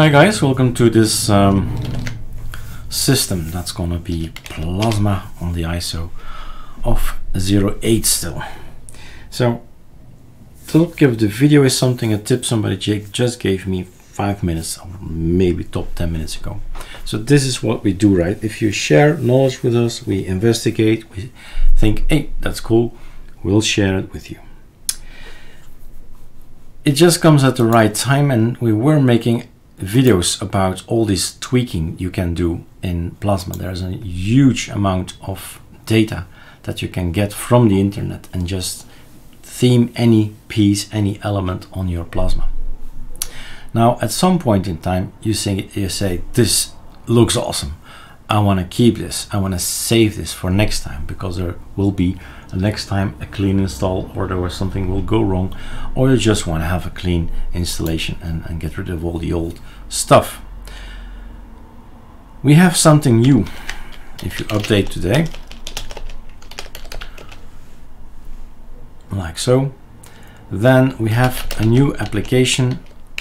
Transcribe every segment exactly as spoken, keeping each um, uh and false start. Hi guys, welcome to this um, system that's gonna be Plasma on the I S O of zero eight still. So to look if the video is something, a tip somebody Jake just gave me five minutes or maybe top ten minutes ago. So this is what we do, right? If you share knowledge with us, we investigate, we think, hey, that's cool, we'll share it with you. It just comes at the right time, and we were making videos about all this tweaking you can do in Plasma. There's a huge amount of data that you can get from the internet and just theme any piece, any element on your Plasma. Now at some point in time you say, you say this looks awesome, I want to keep this, I want to save this for next time, because there will be a next time a clean install, or there was something will go wrong, or you just want to have a clean installation and, and get rid of all the old stuff. We have something new. If you update today, like so, then we have a new application.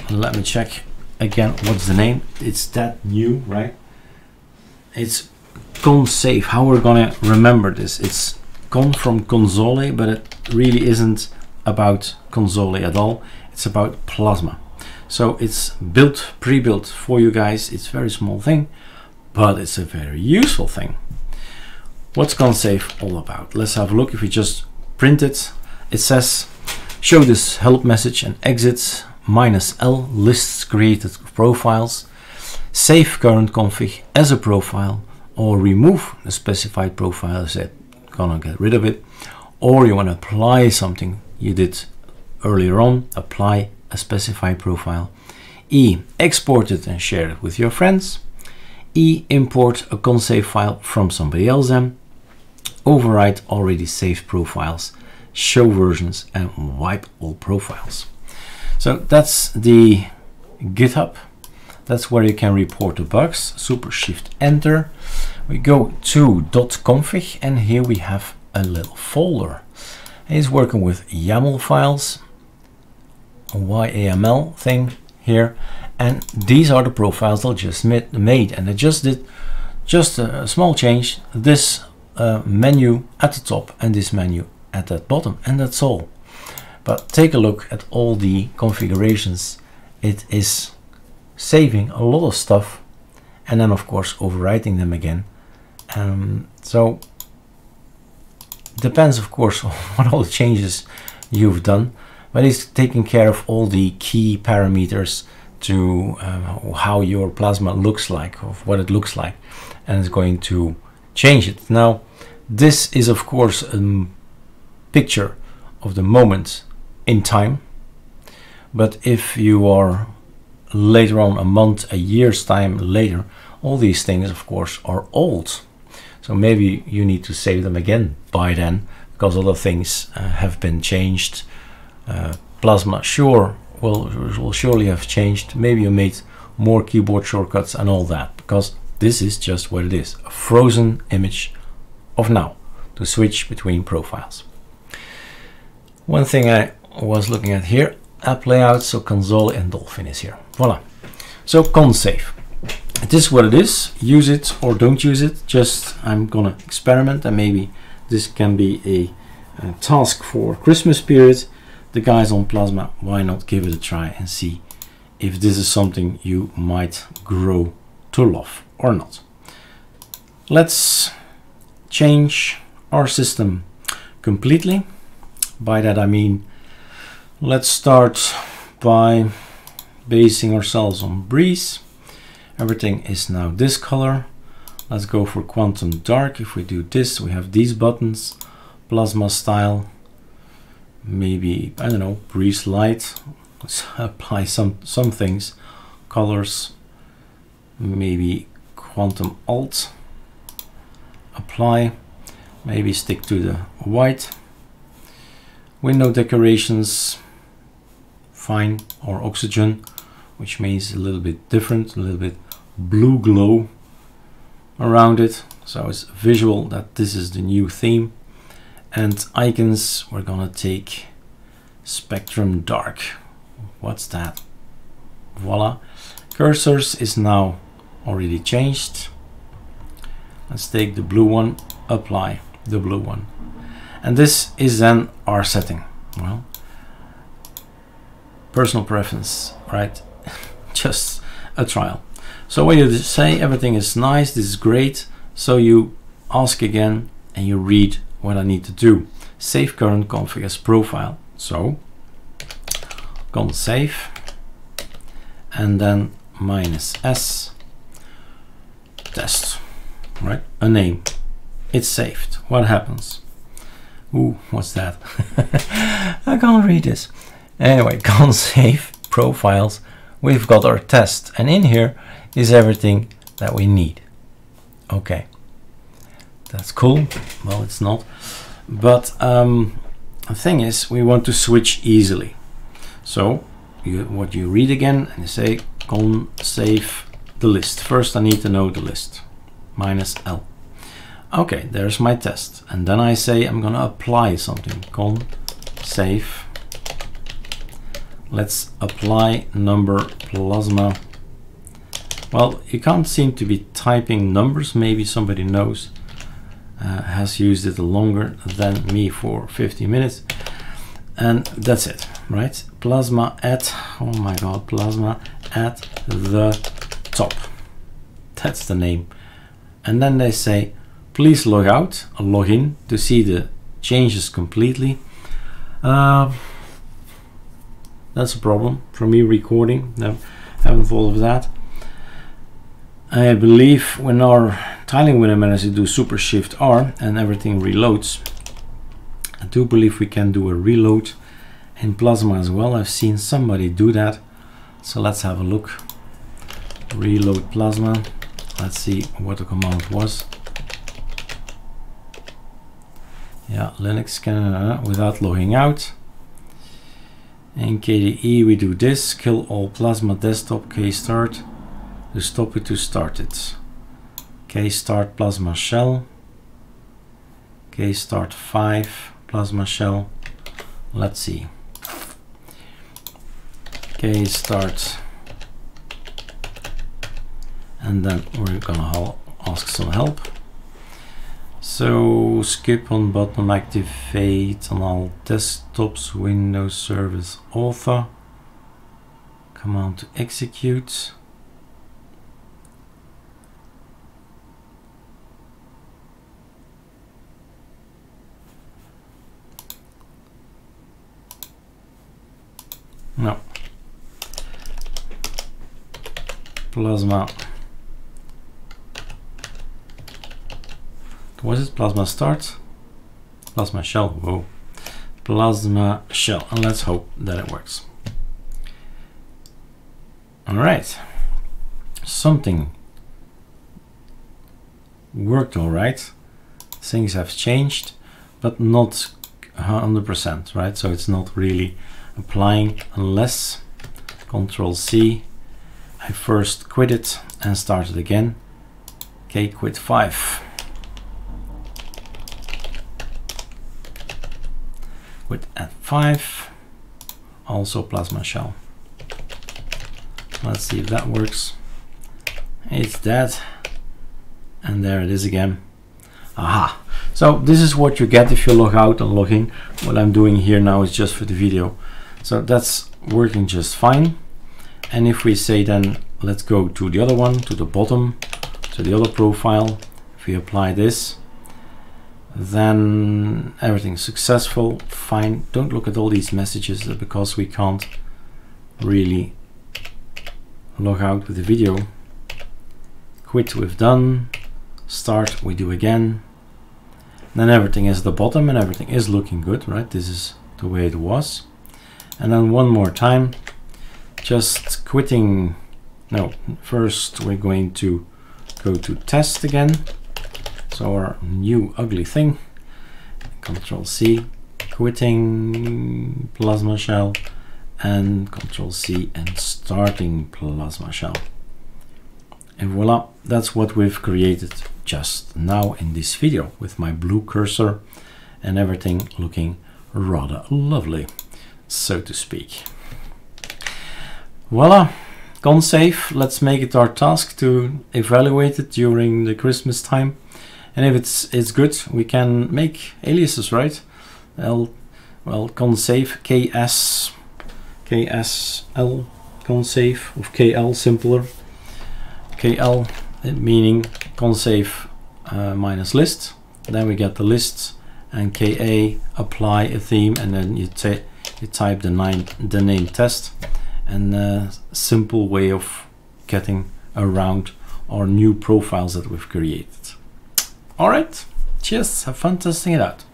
Let me check again, what's the name? It's that new, right? It's konsave. How we're gonna remember this? It's con from console, but it really isn't about console at all. It's about Plasma. So it's built, pre-built for you guys. It's a very small thing, but it's a very useful thing. What's konsave all about? Let's have a look. If we just print it, it says, show this help message and exits, minus L, lists created profiles, save current config as a profile, or remove a specified profile as it gonna get rid of it, or you want to apply something you did earlier on, apply a specified profile. E, export it and share it with your friends. E, import a konsave file from somebody else. Then override already saved profiles, show versions, and wipe all profiles. So that's the GitHub. That's where you can report the bugs. Super shift enter. We go to .config, and here we have a little folder. It's working with YAML files, a YAML thing here, and these are the profiles I just made. And I just did just a small change, this uh, menu at the top and this menu at the bottom, and that's all. But take a look at all the configurations. It is saving a lot of stuff, and then of course overwriting them again. Um, so depends of course on what all the changes you've done, but it's taking care of all the key parameters to um, how your Plasma looks like, of what it looks like, and it's going to change it. Now this is of course a picture of the moment in time, but if you are later on, a month, a year's time later, all these things of course are old, so maybe you need to save them again by then, because other things uh, have been changed. uh, Plasma sure will, will surely have changed. Maybe you made more keyboard shortcuts and all that, because this is just what it is, a frozen image of now to switch between profiles. One thing I was looking at here, app layout, so console and dolphin is here. Voila. So konsave, it is what it is. Use it or don't use it. Just I'm gonna experiment, and maybe this can be a, a task for Christmas period. The guys on Plasma, why not give it a try and see if this is something you might grow to love or not. Let's change our system completely. By that I mean, let's start by basing ourselves on Breeze. Everything is now this color. Let's go for Quantum Dark. If we do this, we have these buttons. Plasma style, maybe, I don't know, Breeze Light. Let's apply some, some things. Colors, maybe Quantum Alt. Apply, maybe stick to the white. Window decorations, fine, or oxygen, which means a little bit different, a little bit blue glow around it, so it's visual that this is the new theme. And icons, we're gonna take Spectrum Dark. What's that? Voila. Cursors is now already changed. Let's take the blue one, apply the blue one. And this is then our setting. Well, personal preference, right? Just a trial. So when you say everything is nice, this is great, so you ask again and you read what I need to do. Save current config as profile. So konsave and then minus s test, right? A name. It's saved. What happens? Ooh, what's that? I can't read this. Anyway, konsave profiles. We've got our test, and in here is everything that we need. Okay, that's cool. Well, it's not, but um, the thing is, we want to switch easily. So you, what you read again, and you say konsave the list. First, I need to know the list. Minus L. Okay, there's my test, and then I say I'm gonna apply something. Konsave. Let's apply number plasma. Well, you can't seem to be typing numbers. Maybe somebody knows, uh, has used it longer than me for fifty minutes. And that's it, right? Plasma at, oh my God, plasma at the top. That's the name. And then they say, please log out, or log in to see the changes completely. Uh, That's a problem for me recording. No, haven't thought of that. I believe when our tiling window manager do super shift R and everything reloads. I do believe we can do a reload in Plasma as well. I've seen somebody do that. So let's have a look. Reload Plasma. Let's see what the command was. Yeah, Linux can uh, without logging out. In K D E we do this, kill all plasma desktop, k-start, to stop it to start it. K-start plasma shell, k-start five plasma shell, let's see. K-start, and then we're gonna ask some help. So skip on button, activate on all desktops, Windows service author, command to execute. No. Plasma. Was it plasma start? Plasma shell, whoa. Plasma shell, and let's hope that it works. All right, something worked all right. Things have changed, but not one hundred percent, right? So it's not really applying unless Control C, I first quit it and start it again. K quit five. With F five, also plasma shell. Let's see if that works. It's dead, and there it is again. Aha! So this is what you get if you log out and log in. What I'm doing here now is just for the video. So that's working just fine. And if we say then, let's go to the other one, to the bottom, to the other profile. If we apply this, then everything's successful, fine. Don't look at all these messages because we can't really log out with the video. Quit, we've done. Start, we do again. And then everything is at the bottom and everything is looking good, right? This is the way it was. And then one more time, just quitting. No, first we're going to go to test again. So our new ugly thing, Control C, quitting plasma shell, and Control C and starting plasma shell. And voila, that's what we've created just now in this video with my blue cursor and everything looking rather lovely, so to speak. Voila, Konsave, let's make it our task to evaluate it during the Christmas time. And if it's it's good, we can make aliases, right? L, well, konsave, K S, K S L, konsave, or K L, simpler. K L, meaning konsave uh, minus list. Then we get the list, and K A, apply a theme, and then you, you type the name, the name test. And a simple way of getting around our new profiles that we've created. All right, cheers, have fun testing it out.